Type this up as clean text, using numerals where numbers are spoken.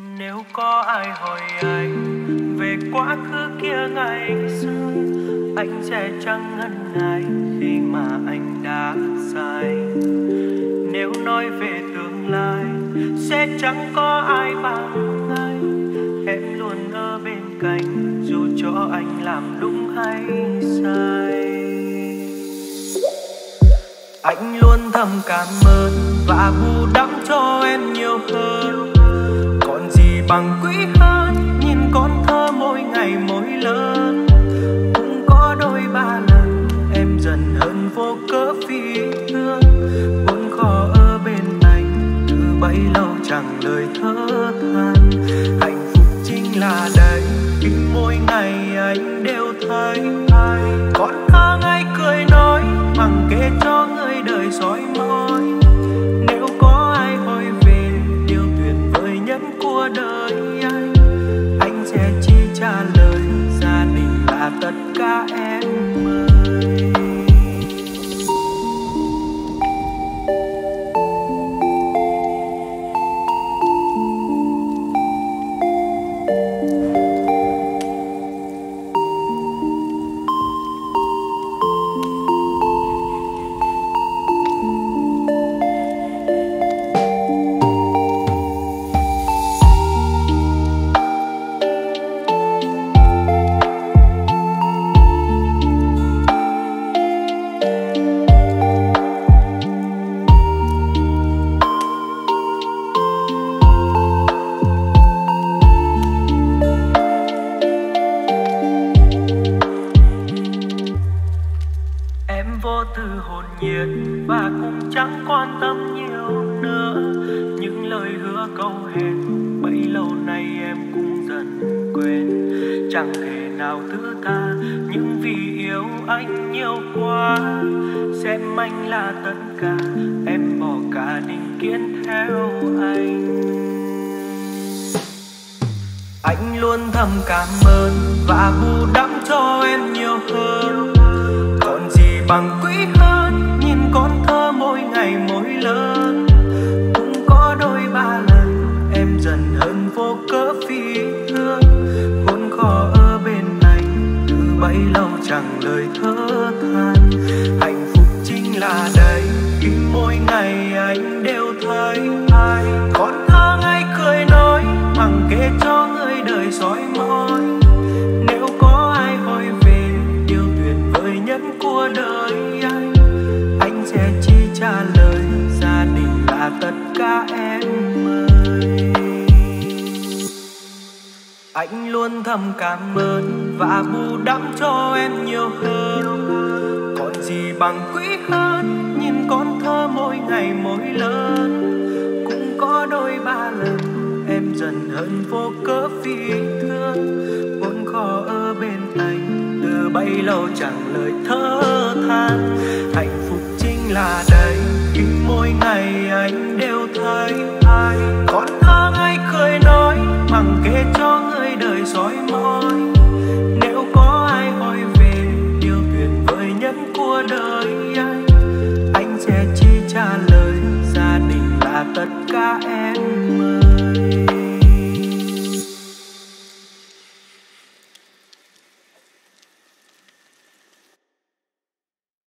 Nếu có ai hỏi anh về quá khứ kia ngày xưa, anh sẽ chẳng ngần ngại khi mà anh đã sai. Nếu nói về tương lai sẽ chẳng có ai bằng anh. Em luôn ở bên cạnh dù cho anh làm đúng hay sai. Anh luôn thầm cảm ơn và bù đắp cho em nhiều hơn. Còn gì bằng quý hơn nhìn con thơ mỗi ngày mỗi lớn. Cũng có đôi ba lần em dần hơn vô cớ phi thương. Muốn khó ở bên anh từ bấy lâu chẳng lời thơ than. Hạnh phúc chính là đây khi mỗi ngày anh đều thấy ai. Con thơ ngay cười nói bằng kể cho người đời soi môi. Nếu có ai hỏi về điều tuyệt vời nhất của đời anh sẽ chỉ trả lời gia đình là tất cả em ơi. Cảm ơn và bù đắp cho em nhiều hơn. Còn gì bằng quý hơn nhìn con thơ mỗi ngày mỗi lớn. Cũng có đôi ba lần em dần hơn vô cớ phi thương. Khốn khó ở bên anh từ bấy lâu chẳng lời thơ than. Hạnh phúc chính là đây khi mỗi ngày anh đều thấy ai. Con thơ ngay cười nói bằng kể cho người đời soi môi. Trả lời gia đình là tất cả em ơi. Anh luôn thầm cảm ơn và bù đắp cho em nhiều hơn. Còn gì bằng quý hơn nhìn con thơ mỗi ngày mỗi lớn. Cũng có đôi ba lần em dần hơn vô cớ phi thương. Muốn khó ở bên anh từ bấy lâu chẳng lời thơ than. Hạnh phúc là đây khi mỗi ngày anh đều thấy ai. Con thơ ngay cười nói bằng kể cho người đời soi môi. Nếu có ai hỏi về điều tuyệt vời nhất của đời anh sẽ chỉ trả lời gia đình là tất cả em ơi.